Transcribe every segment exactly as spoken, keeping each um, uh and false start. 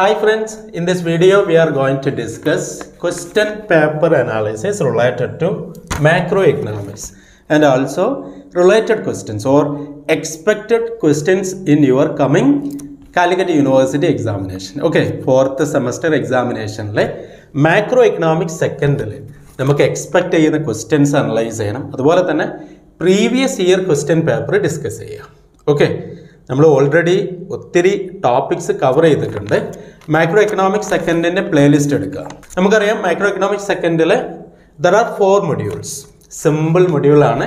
Hi friends, in this video we are going to discuss question paper analysis related to macroeconomics and also related questions or expected questions in your coming Calicut University examination. Okay, fourth semester examination like macroeconomics second le. നമുക്ക് expect ചെയ്യുന്ന questions analyse ചെയ്യണം. അതുപോലെ തന്നെ previous year question paper discuss ചെയ്യാം. Okay, നമ്മൾ already ഒത്തിരി topics cover ചെയ്തിട്ടുണ്ട്. Macro economics സെക്കൻഡിൻ്റെ പ്ലേലിസ്റ്റ് എടുക്കുക. നമുക്കറിയാം മാക്രോ എക്കണോമിക്സ് സെക്കൻഡിൽ there are four modules. Simple മൊഡ്യൂളാണ്,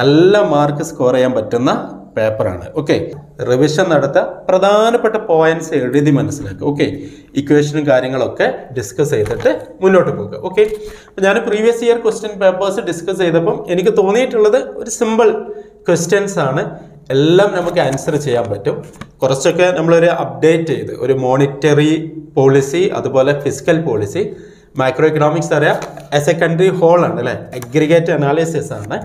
നല്ല മാർക്ക് സ്കോർ ചെയ്യാൻ പറ്റുന്ന പേപ്പറാണ്. ഓക്കെ, റിവിഷൻ നടത്തുക, പ്രധാനപ്പെട്ട പോയിന്റ്സ് എഴുതി മനസ്സിലാക്കുക. ഓക്കെ, ഇക്വേഷനും കാര്യങ്ങളൊക്കെ ഡിസ്കസ് ചെയ്തിട്ട് മുന്നോട്ട് പോകുക. ഓക്കെ, അപ്പോൾ ഞാൻ previous year question papers discuss ചെയ്തപ്പം എനിക്ക് തോന്നിയിട്ടുള്ളത് ഒരു സിമ്പിൾ ക്വസ്റ്റ്യൻസ് ആണ്, എല്ലാം നമുക്ക് ആൻസർ ചെയ്യാൻ പറ്റും. കുറച്ചൊക്കെ നമ്മളൊരു അപ്ഡേറ്റ് ചെയ്ത് ഒരു മോണിറ്ററി പോളിസി അതുപോലെ ഫിസിക്കൽ പോളിസി മാക്രോ എക്കണോമിക്സ് അറിയാം, ആസ് എ കൺട്രി ഹോളാണ് അല്ലേ, അഗ്രിഗേറ്റ് അനാലിസിസ് ആണ്.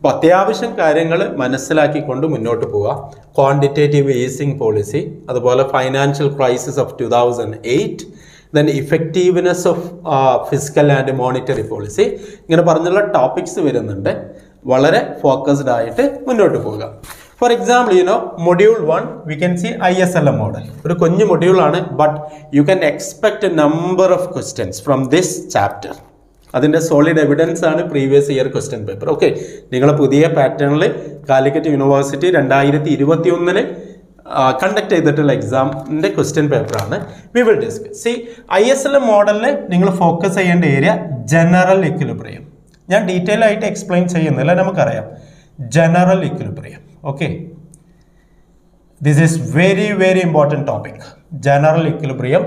അപ്പോൾ അത്യാവശ്യം കാര്യങ്ങൾ മനസ്സിലാക്കിക്കൊണ്ട് മുന്നോട്ട് പോവുക. ക്വാണ്ടിറ്റേറ്റീവ് ഈസിംഗ് പോളിസി, അതുപോലെ financial crisis of two thousand eight, then effectiveness of physical and monetary policy, ഇങ്ങനെ പറഞ്ഞുള്ള ടോപ്പിക്സ് വരുന്നുണ്ട്. വളരെ ഫോക്കസ്ഡ് ആയിട്ട് മുന്നോട്ട് പോവുക. For example you know module one we can see I S L M model. ഒരു കുഞ്ഞു മൊഡ്യൂളാണ്, but you can expect number of questions from this chapter. അതിൻ്റെ സോളിഡ് എവിഡൻസ് ആണ് previous year question paper. Okay, നിങ്ങളെ പുതിയ പാറ്റേണിൽ കാലിക്കറ്റ് യൂണിവേഴ്സിറ്റി രണ്ടായിരത്തി ഇരുപത്തി ഒന്നില് കണ്ടക്ട് ചെയ്തിട്ടുള്ള എക്സാമിൻ്റെ ക്വസ്റ്റ്യൻ പേപ്പറാണ് we will discuss. See I S L M മോഡലിൽ നിങ്ങൾ ഫോക്കസ് ചെയ്യേണ്ട ഏരിയ ജനറൽ ഇക്വിലിബ്രിയം. ഞാൻ ഡീറ്റെയിൽ ആയിട്ട് എക്സ്പ്ലെയിൻ ചെയ്യുന്നില്ല, നമുക്കറിയാം general equilibrium. Okay, this is very very important topic, general equilibrium.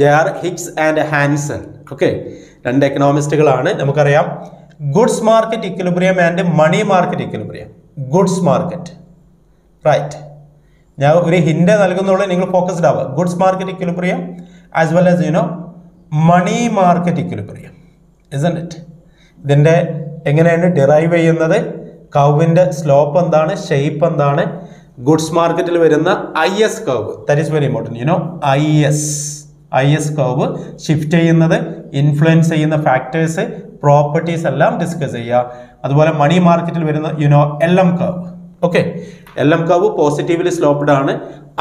J R Hicks and Hansen, okay, രണ്ട് എക്കണോമിസ്റ്റുകളാണ്. നമുക്കറിയാം goods market equilibrium and money market equilibrium. Goods market, right, ഞാൻ ഒരു hint നൽകുന്നുള്ള, നിങ്ങൾ ഫോക്കസ്ഡ് ആവുക. Goods market equilibrium as well as you know money market equilibrium, isn't it? ഇതിൻ്റെ എങ്ങനെയാണ് ഡിറൈവ് ചെയ്യുന്നത്, കർവിൻ്റെ സ്ലോപ്പ് എന്താണ്, ഷേപ്പ് എന്താണ്, ഗുഡ്സ് മാർക്കറ്റിൽ വരുന്ന I S curve, that is very important. You know I S I S curve shift ചെയ്യുന്നത്, ഇൻഫ്ലുവൻസ് ചെയ്യുന്ന ഫാക്ടേഴ്സ്, പ്രോപ്പർട്ടീസ് എല്ലാം ഡിസ്കസ് ചെയ്യുക. അതുപോലെ മണി മാർക്കറ്റിൽ വരുന്ന you know L M curve. Okay, L M curve പോസിറ്റീവില് സ്ലോപ്പ്ഡ് ആണ്,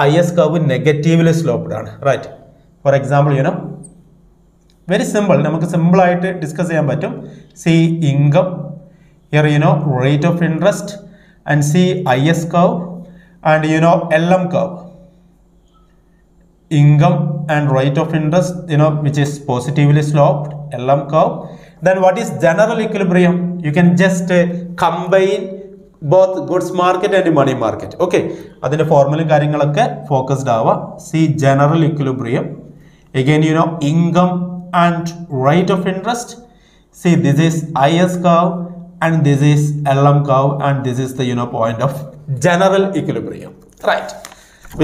ഐ എസ് കർവ് നെഗറ്റീവില് സ്ലോപ്പ്ഡ് ആണ്, right? For example you know very simple, നമുക്ക് സിമ്പിളായിട്ട് ഡിസ്കസ് ചെയ്യാൻ പറ്റും. C income here, you know rate of interest, and see I S curve and you know L M curve. Income and rate of interest, you know, which is positively sloped, L M curve. Then what is general equilibrium? You can just uh, combine both goods market and money market. Okay, adinte formula karyangalokka focused aava. See general equilibrium again, you know, income and rate of interest. See, this is I S curve and this is L M curve and this is the, you know, point of general equilibrium, right?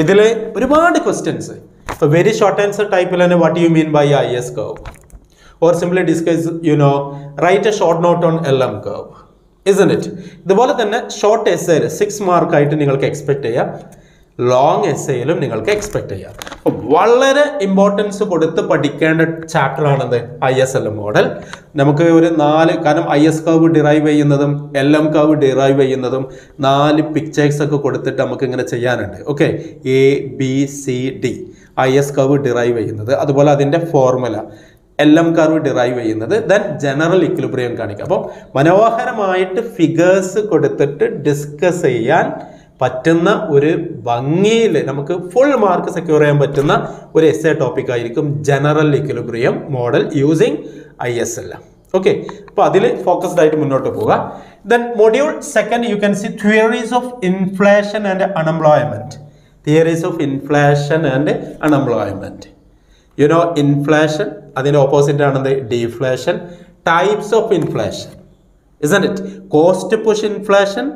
ഇതിൽ ഒരുപാട് questions. ഇപ്പോൾ very short answer ടൈപ്പിൽ തന്നെ what you mean by I S curve or simply discuss you know write a short note on L M curve, isn't it? ഇതുപോലെ തന്നെ short എസ്സേയിൽ six മാർക്കായിട്ട് നിങ്ങൾക്ക് expect ചെയ്യാം, long എസ്സേയിലും നിങ്ങൾക്ക് എക്സ്പെക്ട് ചെയ്യാം. അപ്പോൾ വളരെ ഇമ്പോർട്ടൻസ് കൊടുത്ത് പഠിക്കേണ്ട ചാപ്റ്ററാണത് I S L M model. നമുക്ക് ഒരു നാല്, കാരണം ഐ എസ് കർവ് ഡിറൈവ് ചെയ്യുന്നതും എൽ എം കർവ് ഡിറൈവ് ചെയ്യുന്നതും നാല് പിക്ചേഴ്സ് ഒക്കെ കൊടുത്തിട്ട് നമുക്ക് ഇങ്ങനെ ചെയ്യാനുണ്ട്. Okay, A B C D I S curve derive ചെയ്യുന്നത്, അതുപോലെ അതിൻ്റെ formula L M curve derive ചെയ്യുന്നത്, ദെൻ ജനറൽ ഇക്വിലിബ്രിയം കാണിക്കുക. അപ്പോൾ മനോഹരമായിട്ട് ഫിഗേഴ്സ് കൊടുത്തിട്ട് ഡിസ്കസ് ചെയ്യാൻ പറ്റുന്ന ഒരു ഭംഗിയിൽ നമുക്ക് ഫുൾ മാർക്ക് സെക്യൂർ ചെയ്യാൻ പറ്റുന്ന ഒരു എസ്സേ ടോപ്പിക് ആയിരിക്കും general equilibrium model using I S L M. Okay, അപ്പോൾ അതിൽ ഫോക്കസ്ഡ് ആയിട്ട് മുന്നോട്ട് പോവുക. Then module second you can see theories of inflation and unemployment. Theories of inflation and unemployment, you know inflation, അതിൻ്റെ ഓപ്പോസിറ്റ് ആണത് deflation. Types of inflation, isn't it? Cost push inflation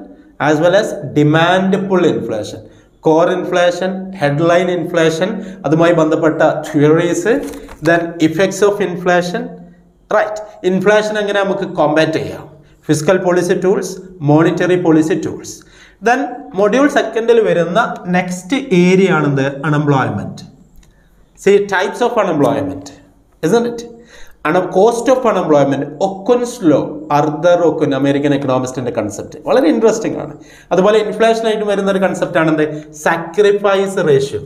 as well as demand pull inflation, core inflation, headline inflation, അതുമായി ബന്ധപ്പെട്ട theories, then effects of inflation, right? Inflation എങ്ങനെ നമുക്ക് combat ചെയ്യാം, physical policy tools, monetary policy tools. Then module സെക്കൻഡിൽ വരുന്ന next area ആണെന്ത്, unemployment. See, types of unemployment, isn't it? And of cost of unemployment, Okun's law, Arthur Okun, American economist in the concept. Very interesting. That's inflation rate concept and the sacrifice ratio.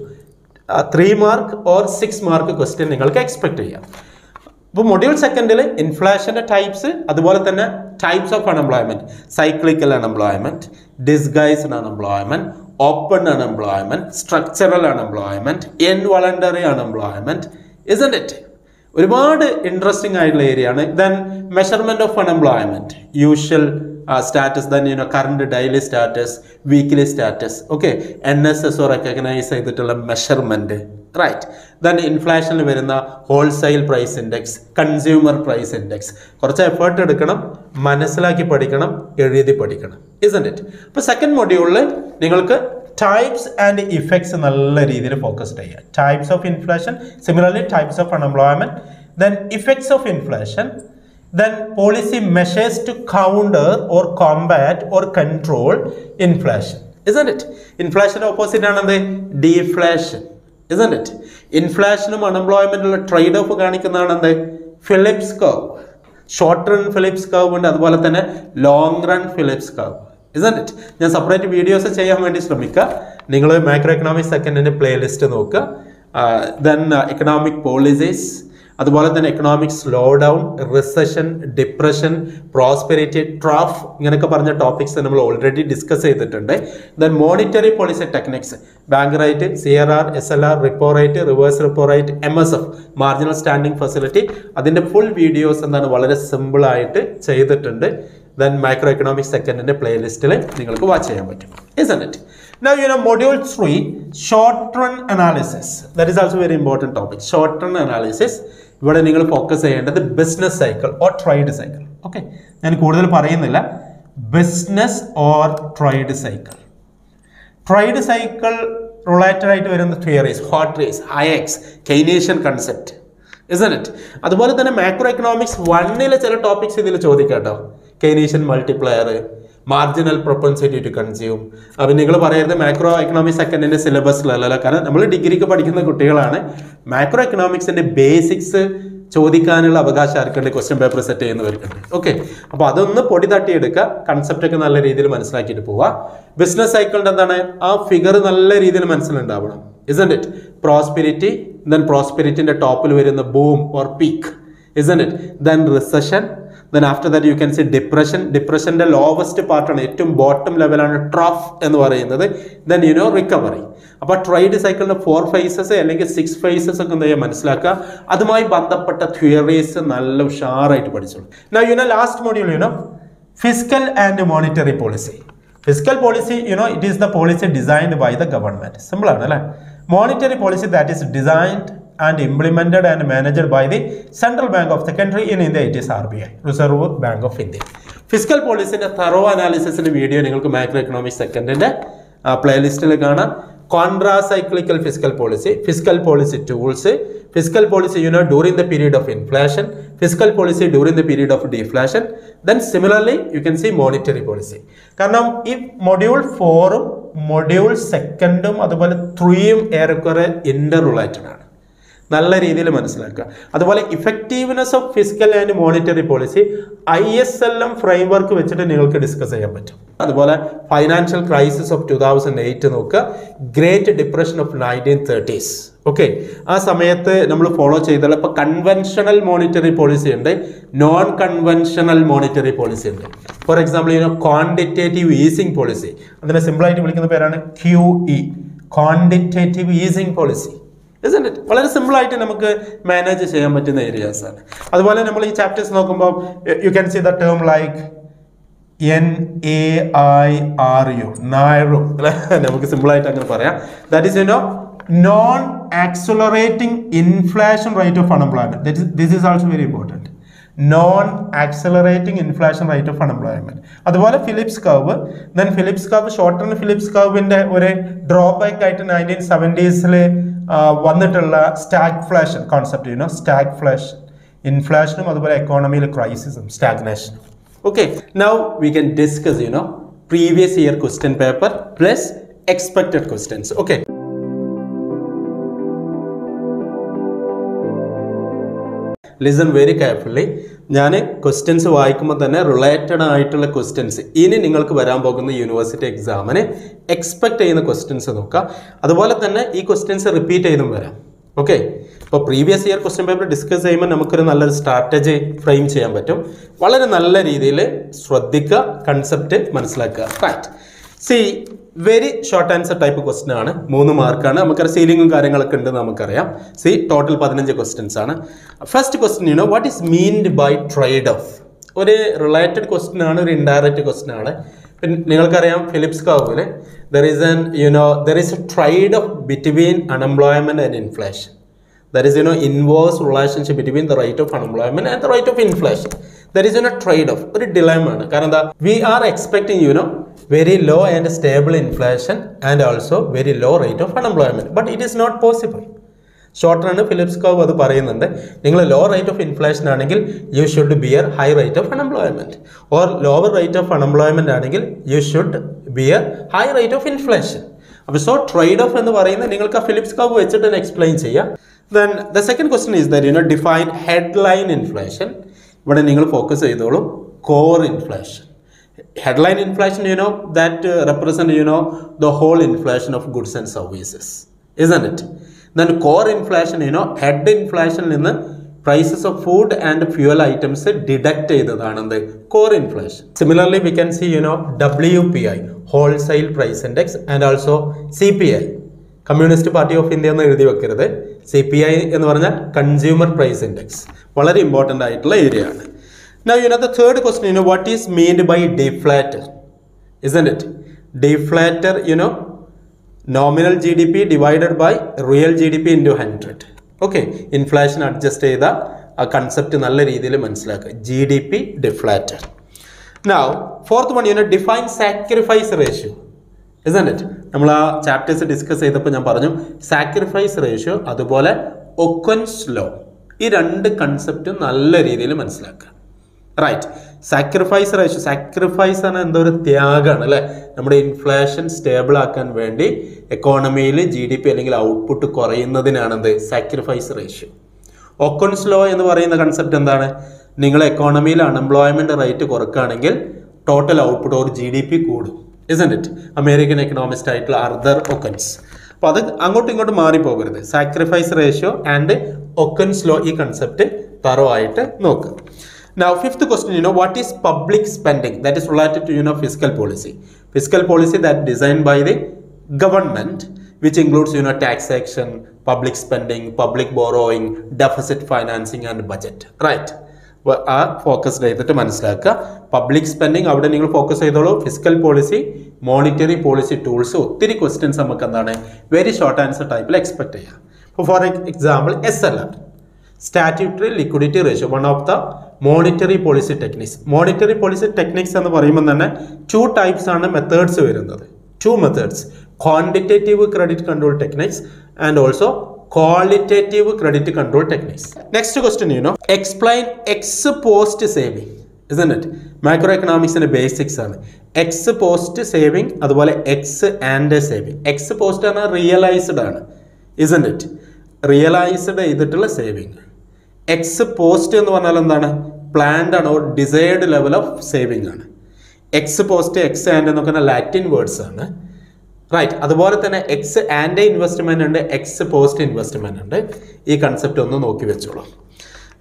Uh, three mark or six mark question you expect here. So, module second, inflation types, types of unemployment, cyclical unemployment, disguised unemployment, open unemployment, structural unemployment, involuntary unemployment, isn't it? Very interesting area. Then measurement of unemployment, usual uh, status, then you know current daily status, weekly status. Okay, N S S O recognize measurement. Right. Then inflation wholesale price index, consumer price index. Korcha effort edukanam, manasilaki padikanam, ezhuthi padikanam. Isn't it? But second module le ningalku types and effects nalla reethile focus cheya. Types of inflation, similarly types of unemployment, then effects of inflation, then policy measures to counter or combat or control inflation. Isn't it? Inflation opposite anade deflation. Isn't it? Inflation and unemployment trade-off is Phillips curve. Short-run Phillips curve and long-run Phillips curve. Isn't it? I will separate videos. You will macroeconomics second playlist. Uh, then uh, economic policies. Then economic slowdown, recession, depression, prosperity, trough. Topics we already discussed. Then monetary policy techniques, bank rate, C R R, S L R, repo rate, reverse repo rate, M S F, marginal standing facility. That's full videos very simple. Then microeconomic second in the playlist watch. Isn't it? Now, you know, module three, short-run analysis. That is also a very important topic. Short-run analysis. You will focus on the business cycle or trade cycle. Okay. I will say business or trade cycle. Trade cycle related to theories, hot race, Hayek's, Keynesian concept. Isn't it? That's why macroeconomics one topics Keynesian multiplier, marginal propensity to consume. Now, you will say that macroeconomics second in the syllabus. We will degree macroeconomics and the basics. Question paper set. Okay. So, that is the concept. Business cycle is a figure. Isn't it? Prosperity, then prosperity in the top will be in the boom or peak. Isn't it? Then recession. Then after that you can say depression. Depression the lowest part on it, bottom level and trough and then you know recovery. About trade cycle of four phases, six phases of Manslaka, Adamai Bandapata theories and Alavshar right. Now you know last module, you know, fiscal and monetary policy. Fiscal policy, you know, it is the policy designed by the government. Similar. Monetary policy that is designed and implemented and managed by the Central Bank of the country. In India, it is R B I, Reserve Bank of India. Fiscal policy in a thorough analysis in a video, you can macroeconomic second in the uh, playlist. Contra-cyclical fiscal policy, fiscal policy tools, fiscal policy, you know, during the period of inflation, fiscal policy during the period of deflation. Then similarly, you can see monetary policy. Because if module four, module second, and three are interrelated. That's effectiveness of fiscal and monetary policy, I S L M framework which we discuss. That's financial crisis of two thousand eight, Great Depression of nineteen thirties. Okay, that's why we follow conventional monetary policy and non-conventional monetary policy. For example, you know, quantitative easing policy. That's simple item Q E, quantitative easing policy. Isn't it? Very simple item manage areas. That's chapters you can see the term like N A I R U, NAIRU. That is, you know, non-accelerating inflation rate of unemployment. That is, this is also very important. Non-accelerating inflation rate of unemployment. That's Phillips curve. Then Phillips curve, short-term Phillips curve in the drawback at nineteen seventies. Uh, one that stagflation concept, you know, stagflation, inflation, economy crisis, stagnation. Okay, now we can discuss, you know, previous year question paper plus expected questions. Okay. Listen very carefully. ഞാനെ questions വായിക്കുമ്പോൾ തന്നെ related ആയിട്ടുള്ള questions ഇനി നിങ്ങൾക്ക് വരാൻ പോകുന്ന university എക്സാമിനെ expect ചെയ്യുന്ന questions നോക്കുക. അതുപോലെ തന്നെ ഈ questions repeat ചെയ്തും വരാം. Okay. So previous year question paper discuss ചെയ്യുമ്പോൾ നമുക്കൊരു നല്ലൊരു strategy frame ചെയ്യാൻ പറ്റും. വളരെ നല്ല രീതിയിൽ ശ്രദ്ധിക്കുക, concept മനസ്സിലാക്കുക. Right. See, very short answer type question ആണ്. മൂന്ന് മാർക്കാണ്. നമുക്കൊരു സീലിംഗും കാര്യങ്ങളൊക്കെ ഉണ്ട് നമുക്കറിയാം. See, total fifteen questions ആണ്. First question, you know, what is meant by trade off? ഒരു related question ആണ്, ഒരു indirect question ആണ്. നിങ്ങൾക്കറിയാം Phillips curve there is an you know there is a trade off between unemployment and inflation. There is you know inverse relationship between the rate of unemployment and the rate of inflation. There is you know trade off, ഒരു dilemma ആണ്. കാരണം എന്താ, we are expecting you know very low and stable inflation and also very low rate of unemployment, but it is not possible. Short run Phillips curve adu parayunnunde, ningal low rate of inflation anengil you should bear high rate of unemployment, or lower rate of unemployment anengil you should bear high rate of inflation. So trade off ennu parayunna ningalka Phillips curve vechittu explain cheya. Then the second question is that you know define headline inflation. Ivade ningal focus cheyidollu core inflation. Headline inflation, you know, that uh, represent, you know, the whole inflation of goods and services, isn't it? Then core inflation, you know, head inflation in the prices of food and fuel items deduct the core inflation. Similarly, we can see, you know, W P I, Wholesale Price Index, and also C P I. Communist Party of India C P I is Consumer Price Index. Very important area. Now, you know, the third question, you know, what is meant by deflator, isn't it? Deflator, you know, nominal G D P divided by real G D P into one hundred. Okay, inflation adjusted the concept in all G D P deflator. Now, fourth one, you know, define sacrifice ratio, isn't it? Namala chapters discuss sacrifice ratio, adubola Okun's law. This concept in all the right. Sacrifice ratio. Sacrifice is a thing. Inflation stable economy, G D P output is sacrifice ratio. Okun's law is the concept that economy unemployment rate total output or G D P code. Isn't it? American economist title Arthur Okun's. So that's sacrifice ratio and Okun's law is concept. Now, fifth question, you know, what is public spending? That is related to, you know, fiscal policy. Fiscal policy that designed by the government, which includes, you know, taxation, public spending, public borrowing, deficit financing, and budget. Right. Well, our focus is on public spending. Focus on fiscal policy, monetary policy tools. So, three questions very short answer type. Expect. For example, S L R. Statutory liquidity ratio, one of the monetary policy techniques. Monetary policy techniques are two types of methods. Two methods, quantitative credit control techniques and also qualitative credit control techniques. Next question, you know, explain ex post saving, isn't it? Macroeconomics and basics are ex post saving, as well as ex and saving. Ex post is realized, isn't it? Realized is saving. Ex post is planned or desired level of saving. Ex post, ex and Latin words. Right. That is ex and investment and ex post investment. This concept is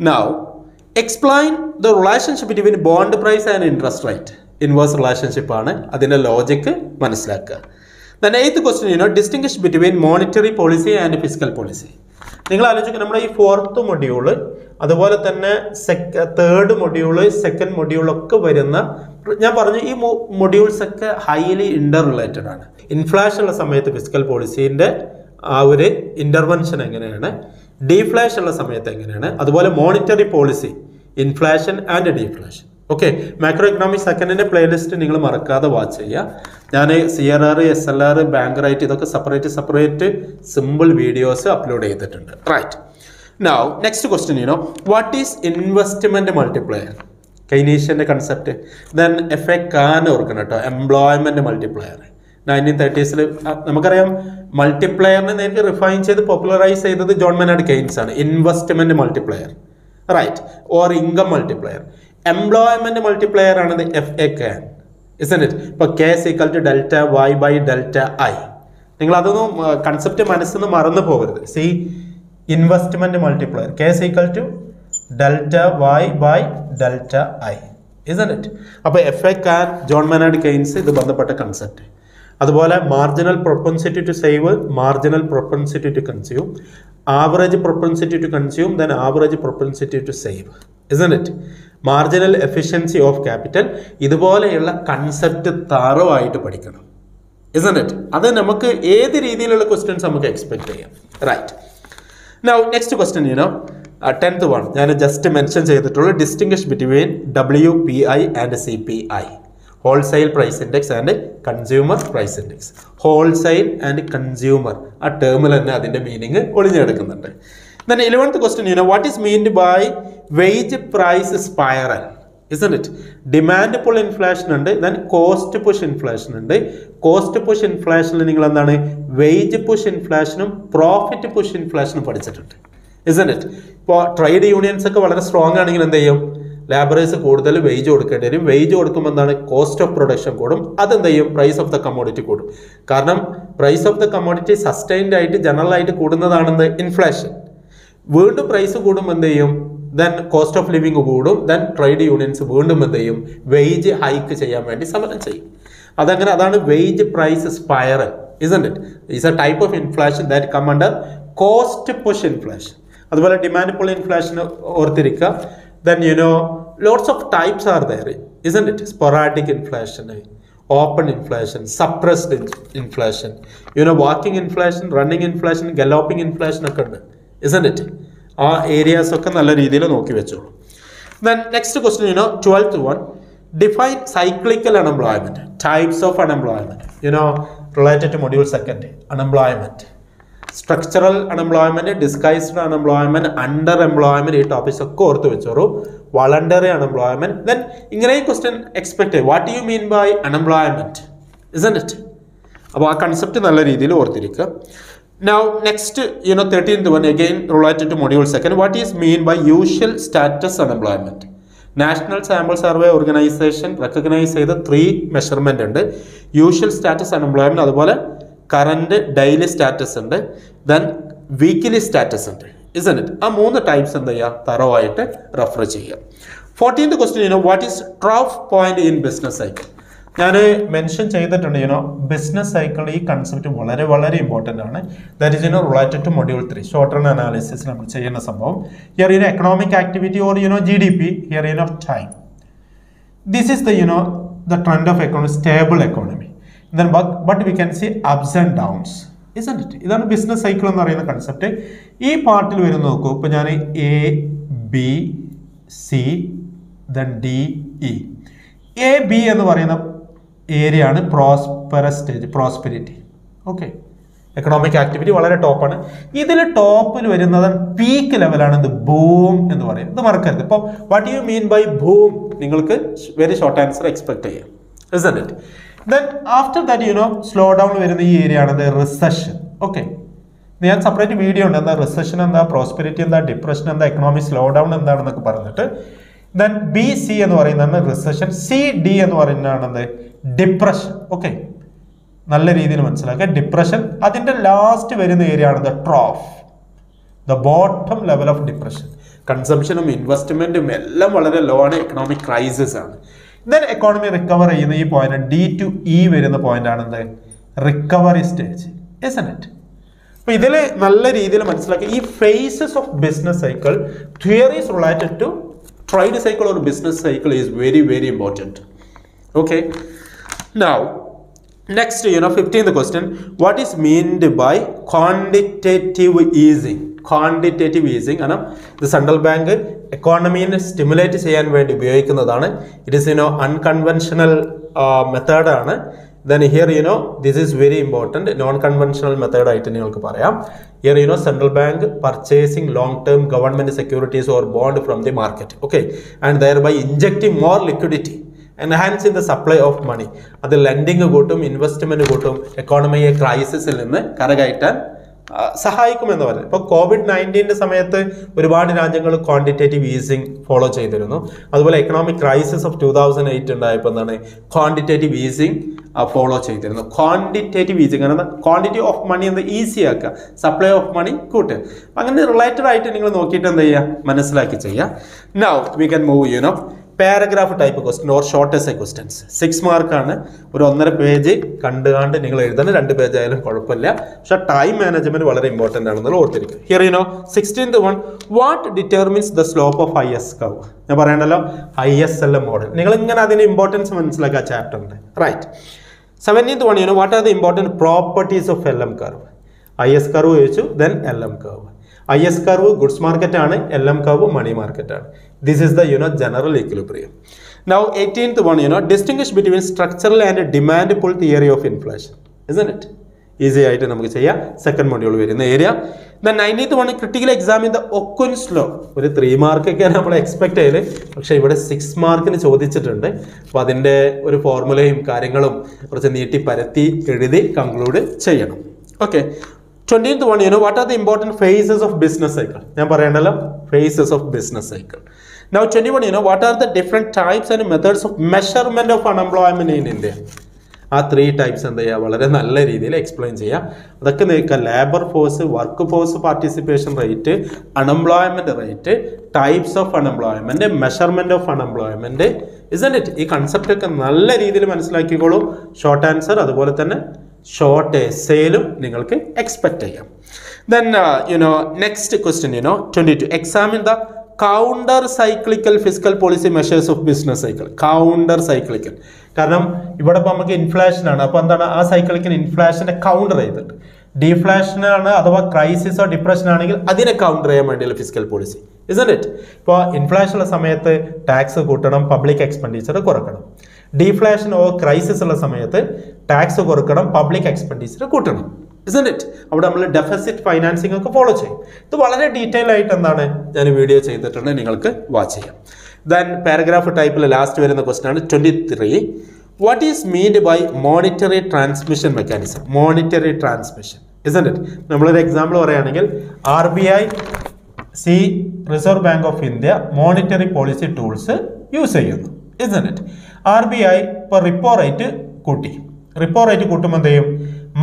now, explain the relationship between bond price and interest rate. Inverse relationship. That is logic. Then eighth question, you know, distinguish between monetary policy and fiscal policy. You know, this fourth module, third module, second module, these modules are highly interrelated. Inflation is the fiscal policy, intervention is deflation is the monetary policy, inflation and deflation. Okay, macroeconomics second in a playlist in England Marakada watch. Yeah, C R R, S L R, bank right, separate, separate symbol videos uploaded. Right. Now, next question, you know, what is investment multiplier? Keynesian concept. Then, effect can employment multiplier. nineteen thirties, multiplier and then refine popularize John Maynard Keynes, investment multiplier. right? Or income multiplier. Employment multiplier and the F A K, isn't it? But K is equal to delta Y by delta I. Concept see investment multiplier. K is equal to delta Y by delta I. Isn't it? Now, F A K, John Maynard Keynes, this is the concept. That's why marginal propensity to save, marginal propensity to consume, average propensity to consume, then average propensity to save. Isn't it? Marginal efficiency of capital. This is the concept of tharo. Isn't it? That's why we expect any questions. Right. Now, next question, you know. Uh, tenth one, I just mentioned distinguish between W P I and C P I, wholesale price index and consumer price index. Wholesale and consumer, a term is meaning. Then eleventh question, you know, what is meant by wage price spiral? Isn't it? Demand pull inflation and then cost push inflation and cost push inflation and wage push inflation, profit push inflation. Isn't it? Trade unions are strong. Laborers are wage wage cost of production. That is the price of the commodity. Because price of the commodity is sustained and general and inflation. When the price is then cost of living is then trade unions are wage hike. That is wage price spiral. Isn't it? It is a type of inflation that comes under cost push inflation. As well as demand pull inflation or then you know lots of types are there, isn't it? Sporadic inflation, open inflation, suppressed inflation, you know, walking inflation, running inflation, galloping inflation, isn't it? Our areas are then next question, you know, twelfth one, define cyclical unemployment, types of unemployment, you know, related to module second, unemployment. Structural unemployment, disguised unemployment, underemployment, these topics are core to it. Voluntary unemployment. Then, this question expected. What do you mean by unemployment? Isn't it? Now, concept now, next, you know, thirteenth one again related to module second. What is mean by usual status unemployment? National Sample Survey Organization recognize the three measurement and usual status unemployment. Current daily status and then weekly status and isn't it? Ah, three types and the thorough refer cheya. Fourteenth question, you know, what is trough point in business cycle? Now I mentioned that you know business cycle e concept very very important. That is you know related to module three. Short run analysis here you know economic activity or you know G D P here you know time. This is the you know the trend of economy, stable economy. Then but, but we can see ups and downs, isn't it? This is a business cycle concept. This part is A, B, C, then D, E. A, B is the area of prosperous stage, prosperity. Okay. Economic activity is very top. This is top is peak level and boom. What do you mean by boom? You very short answer expect, isn't it? Then after that, you know, slow down in the area and the recession. Okay. They have separate video and the recession and the prosperity and the depression and the economic slowdown and the then B, C and the recession, C, D and the depression. Okay. Depression. That is the last area and the trough. The bottom level of depression. Consumption and investment is very low and economic crisis. Then economy recover this point D to E point is the recovery stage, isn't it? But this phases of business cycle theories related to trade cycle or business cycle is very very important. Okay. Now next you know fifteenth question, what is meant by quantitative easing? Quantitative easing, the central bank economy stimulate it is you know unconventional uh, method. Then here you know this is very important non-conventional method. Here you know central bank purchasing long-term government securities or bond from the market, okay, and thereby injecting more liquidity, enhancing the supply of money. The lending, investment, economy crisis, സഹായിക്കുമെന്ന് പറഞ്ഞു. ഇപ്പോൾ Covid നയൻറ്റീൻ്റെ സമയത്ത് ഒരുപാട് രാജ്യങ്ങൾ quantitative easing follow ചെയ്തിരുന്നു. അതുപോലെ economic crisis of two thousand eight ഉണ്ടായപ്പോൾ എന്താണ് ക്വാണ്ടിറ്റേറ്റീവ് ഈസിങ് ഫോളോ ചെയ്തിരുന്നു. ക്വാണ്ടിറ്റേറ്റീവ് ഈസിങ് കാരണം ക്വാണ്ടിറ്റി ഓഫ് മണി എന്താ ഈസി ആക്കുക, സപ്ലൈ ഓഫ് മണി കൂട്ടുക. അങ്ങനെ റിലേറ്റഡ് ആയിട്ട് നിങ്ങൾ നോക്കിയിട്ട് എന്താ ചെയ്യുക, മനസ്സിലാക്കി ചെയ്യുക. Now we can move you know paragraph type question or shortest questions. Six മാർക്കാണ്, ഒരു ഒന്നര പേജ് കണ്ടു കണ്ട് നിങ്ങൾ എഴുതുന്നത്, രണ്ട് പേജ് ആയാലും കുഴപ്പമില്ല. പക്ഷേ ടൈം മാനേജ്മെന്റ് വളരെ ഇമ്പോർട്ടൻ്റ് ആണെന്നുള്ളത് ഓർത്തിരിക്കും. Here you know sixteenth one, what determines the slope of I S curve? ഞാൻ പറയണല്ലോ I S L M model, നിങ്ങൾ ഇങ്ങനെ അതിൻ്റെ ഇമ്പോർട്ടൻസ് മനസ്സിലാക്കുക ചാപ്റ്ററിൻ്റെ, right? Seventeenth one, you know what are the important properties of L M curve? I S curve ചോദിച്ചു, then L M curve. I S curve goods market ആണ്, L M curve money market ആണ്. This is the you know general equilibrium. Now eighteenth one, you know distinguish between structural and demand pull theory of inflation. Isn't it easy ആയിട്ട് നമുക്ക് ചെയ്യാം, second module വരുന്ന area. The nineteenth one, critical examine the Okun's law. ഒരു three മാർക്കൊക്കെ നമ്മൾ expect ചെയ്ത്, പക്ഷേ ഇവിടെ സിക്സ് മാർക്കിന് ചോദിച്ചിട്ടുണ്ട്. അപ്പോൾ അതിൻ്റെ ഒരു ഫോർമുലയും കാര്യങ്ങളും കുറച്ച് നീട്ടി പരത്തി എഴുതി കൺക്ലൂഡ് ചെയ്യണം. Okay. Twentieth one, you know what are the important phases of business cycle? ഞാൻ പറയണ്ടല്ലോ phases of business cycle. Now twenty one, you know what are the different types and methods of measurement of unemployment in India? ആ three types എന്താ ചെയ്യുക, വളരെ നല്ല രീതിയിൽ explain ചെയ്യാം. അതൊക്കെ നിങ്ങൾക്ക് labour force, work force participation rate, unemployment rate, types of unemployment, measurement of unemployment, isn't it? ഈ കൺസെപ്റ്റൊക്കെ നല്ല രീതിയിൽ മനസ്സിലാക്കിക്കോളൂ. ഷോർട്ട് ആൻസർ അതുപോലെ തന്നെ ഷോർട്ട് എസ്സേലും നിങ്ങൾക്ക് എക്സ്പെക്ട് ചെയ്യാം. Then you know next question, you know twenty two, examine the counter cyclical physical policy measures of business cycle. Counter cyclical കാരണം ഇവിടെ ഇപ്പോൾ നമുക്ക് ഇൻഫ്ലേഷനാണ്. അപ്പോൾ എന്താണ് ആ സൈക്കിളിക്കൽ ഇൻഫ്ലേഷൻ്റെ കൗണ്ടർ ചെയ്തിട്ട് ഡിഫ്ലേഷനാണ് അഥവാ ക്രൈസിസോ ഡിപ്രഷൻ ആണെങ്കിൽ അതിനെ കൗണ്ടർ ചെയ്യാൻ വേണ്ടിയുള്ള ഫിസിക്കൽ പോളിസി, ഇസ്ൻ്റ് ഇറ്റ്? ഇപ്പോൾ ഇൻഫ്ലേഷനുള്ള സമയത്ത് ടാക്സ് കൂട്ടണം, പബ്ലിക് എക്സ്പെൻഡിച്ചർ കുറക്കണം. ഡിഫ്ലേഷൻ ഓർ ക്രൈസിസ് ഉള്ള സമയത്ത് ടാക്സ് കുറക്കണം, പബ്ലിക് എക്സ്പെൻഡിച്ചർ കൂട്ടണം, ഇസ്ൻ്റ് ഇറ്റ്? അവിടെ നമ്മൾ ഡെഫിസിറ്റ് ഫൈനാൻസിങ് ഒക്കെ ഫോളോ ചെയ്യും. ഇത് വളരെ ഡീറ്റെയിൽ ആയിട്ട് എന്താണ് ഞാൻ വീഡിയോ ചെയ്തിട്ടുണ്ട്, നിങ്ങൾക്ക് വാച്ച് ചെയ്യാം. ദെൻ പാരഗ്രാഫ് ടൈപ്പിൽ ലാസ്റ്റ് വരുന്ന ക്വസ്റ്റൻ ആണ് twenty three, what is meant by monetary transmission mechanism? Monetary transmission, isn't it? നമ്മളൊരു എക്സാമ്പിൾ പറയുകയാണെങ്കിൽ R B I C reserve bank of India monetary policy tools use ചെയ്യുന്നു, isn't it? R B I ഇപ്പോൾ repo rate കൂട്ടി. Repo rate കൂട്ടുമ്പോൾ എന്ത് ചെയ്യും,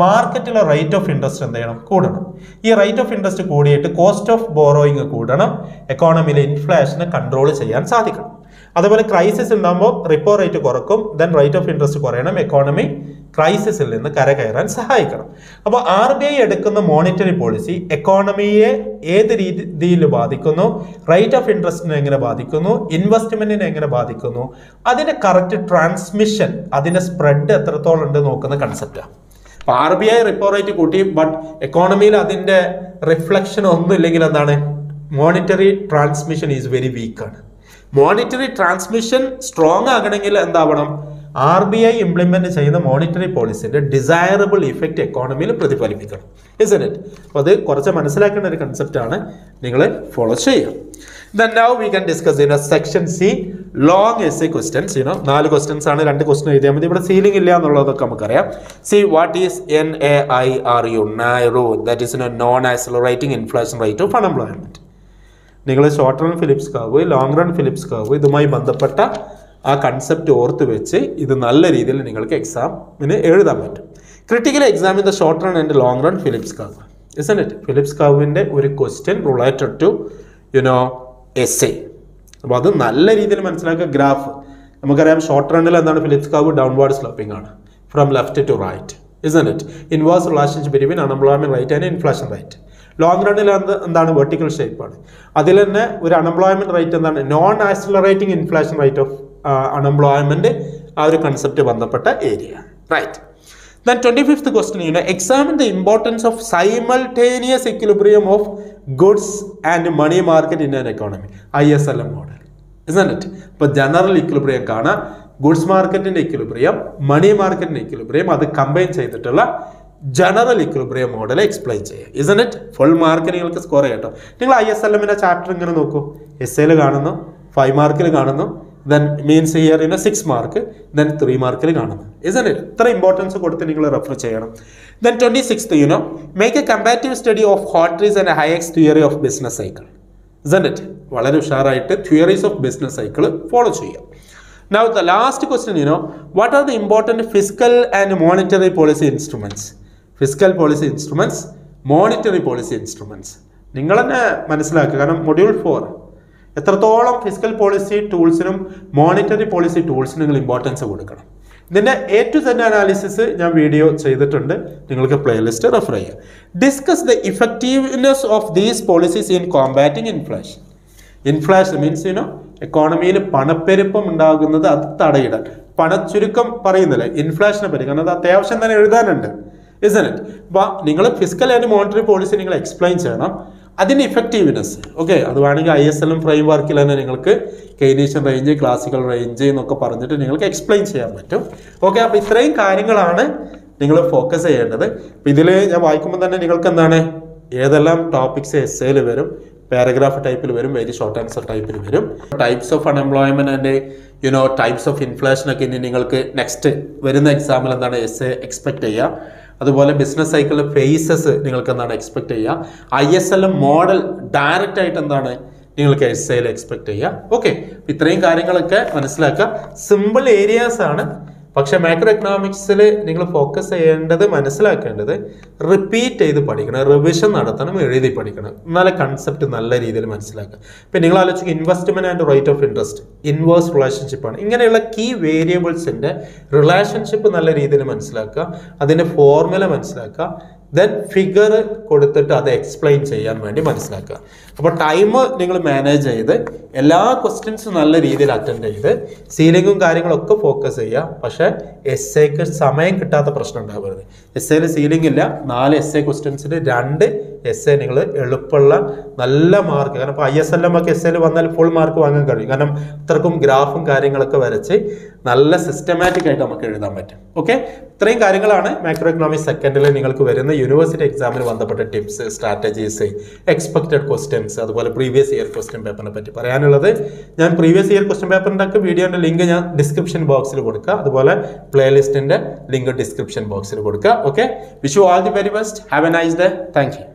മാർക്കറ്റിലെ rate of interest എന്ത് ചെയ്യണം, കൂടണം. ഈ റേറ്റ് ഓഫ് ഇൻട്രസ്റ്റ് കൂടിയിട്ട് കോസ്റ്റ് ഓഫ് ബോറോയിങ് കൂടണം, എക്കോണമിയിലെ ഇൻഫ്ലേഷനെ കൺട്രോൾ ചെയ്യാൻ സാധിക്കണം. അതുപോലെ ക്രൈസിസ് ഉണ്ടാകുമ്പോൾ റിപ്പോ റേറ്റ് കുറക്കും, ദെൻ റേറ്റ് ഓഫ് ഇൻട്രസ്റ്റ് കുറയണം, എക്കോണമി ക്രൈസിസിൽ നിന്ന് കരകയറാൻ സഹായിക്കണം. അപ്പോൾ ആർ ബി ഐ എടുക്കുന്ന മോണിറ്ററി പോളിസി എക്കോണമിയെ ഏത് രീതിയിൽ ബാധിക്കുന്നു, റേറ്റ് ഓഫ് ഇൻട്രസ്റ്റിനെ എങ്ങനെ ബാധിക്കുന്നു, ഇൻവെസ്റ്റ്മെൻറ്റിനെ എങ്ങനെ ബാധിക്കുന്നു, അതിൻ്റെ കറക്റ്റ് ട്രാൻസ്മിഷൻ, അതിൻ്റെ സ്പ്രെഡ് എത്രത്തോളം ഉണ്ട് നോക്കുന്ന കൺസെപ്റ്റാണ്. അപ്പോൾ R B I repo rate കൂട്ടി, ബട്ട് എക്കോണമിയിൽ അതിൻ്റെ റിഫ്ലക്ഷൻ ഒന്നും ഇല്ലെങ്കിൽ എന്താണ്, മോണിറ്ററി ട്രാൻസ്മിഷൻ ഈസ് വെരി വീക്കാണ്. മോണിറ്ററി ട്രാൻസ്മിഷൻ സ്ട്രോങ് ആകണമെങ്കിൽ എന്താവണം, ആർ ബി ഐ ഇംപ്ലിമെൻറ്റ് ചെയ്യുന്ന മോണിറ്ററി പോളിസിൻ്റെ ഡിസൈറബിൾ ഇഫക്റ്റ് എക്കോണമിയിൽ പ്രതിഫലിപ്പിക്കണം, ഇസ്ൻ്റ് ഇറ്റ്? അപ്പോൾ അത് കുറച്ച് മനസ്സിലാക്കേണ്ട ഒരു കൺസെപ്റ്റാണ്, നിങ്ങൾ ഫോളോ ചെയ്യുക. Then now we can discuss ചെയ്യുന്ന section C, long S A questions. You know നാല് ക്വസ്റ്റ്യൻസ് ആണ്, രണ്ട് ക്വസ്റ്റ്യൻ എഴുതിയാൽ മതി. ഇവിടെ സീലിംഗ് ഇല്ല എന്നുള്ളതൊക്കെ നമുക്കറിയാം. See what is N A I R U? NAIRU, that is non accelerating inflation rate of unemployment. നിങ്ങൾ short run Phillips curve, long run Phillips curve, ഇതുമായി ബന്ധപ്പെട്ട ആ കൺസെപ്റ്റ് ഓർത്ത് വെച്ച് ഇത് നല്ല രീതിയിൽ നിങ്ങൾക്ക് എക്സാമിന് എഴുതാൻ പറ്റും. Critical examine the short run and long run Phillips curve, isn't it? Phillips കർവിൻ്റെ ഒരു question related to you know S A. അപ്പോൾ അത് നല്ല രീതിയിൽ മനസ്സിലാക്കുക. ഗ്രാഫ് നമുക്കറിയാം, ഷോർട്ട് റണ്ണിൽ എന്താണ് ഫിലിപ്സ് കർവ് ഡൗൺവേർഡ് സ്ലോപ്പിംഗ് ആണ്, from left to right, isn't it? Inverse relationship between unemployment rate and inflation rate. Long റണ്ണിൽ എന്താണ് വെർട്ടിക്കൽ ഷേപ്പാണ്. അതിൽ തന്നെ ഒരു അൺഎംപ്ലോയ്മെൻറ്റ് റേറ്റ് എന്താണ്, non accelerating inflation rate of unemployment, ആ ഒരു കൺസെപ്റ്റ് ബന്ധപ്പെട്ട area, right? Then twenty fifth question, you know examine the importance of simultaneous equilibrium of goods and money market in an economy, I S L M model, isn't it? ഇപ്പോൾ general equilibrium കാണാം, goods മാർക്കറ്റിൻ്റെ equilibrium, money മാർക്കറ്റിൻ്റെ equilibrium, അത് combine ചെയ്തിട്ടുള്ള general equilibrium model explain ചെയ്യുക, isn't it? Full mark നിങ്ങൾക്ക് score ചെയ്യട്ടോ. നിങ്ങൾ ഐ എസ് എൽ എമ്മിൻ്റെ ചാപ്റ്റർ ഇങ്ങനെ നോക്കൂ, എസ് എയിൽ കാണുന്നു, ഫൈവ് മാർക്കിൽ കാണുന്നു, then means here in a six mark, then three mark, isn't it? Three importance refer. Then twenty-sixth, you know, make a comparative study of Hawtrey's and Hayek's theory of business cycle, isn't it? Valare usharayitte theories of business cycle follow cheyyam. Now the last question, you know, what are the important fiscal and monetary policy instruments? Fiscal policy instruments, monetary policy instruments. Ningalana manasilakka karanam module four. Etratholam fiscal policy tools and monetary policy tools ningal importance kodukanam. Then A to Z analysis I video cheyidittunde ningalku playlist refer cheya. Discuss the effectiveness of these policies in combating inflation. Inflation means, you know, economy il panapperippam undagunnathu adu thadayidan. Panachurukam parayunnilla inflation pari kanna adu avyasham thane ezhudanundu, isn't it? But ningal fiscal and monetary policy ningal explain cheyanam. Adin effectiveness. Okay, that's why I S L M framework Keynesian range, classical range, and explain it. Okay, so this is the you focus on. This topics essay, paragraph type, very short answer type. Types of unemployment and, you know, types of inflation next exam essay expect. Business cycle phases expect I S L M model direct item sale expect. Okay, with three simple areas macroeconomics focus and the repeat revision concept investment and rate of interest, inverse relationship key variables relationship formula then figure explain time manage all questions attend ceiling focus essay essay ceiling essay questions essay mark I S L M full mark graph systematic okay three macroeconomic secondary university exam tips, strategies, expected questions, previous year question paper. I previous year question paper video link in the description box. Playlist in the link in the description box. Okay. Wish you all the very best. Have a nice day. Thank you.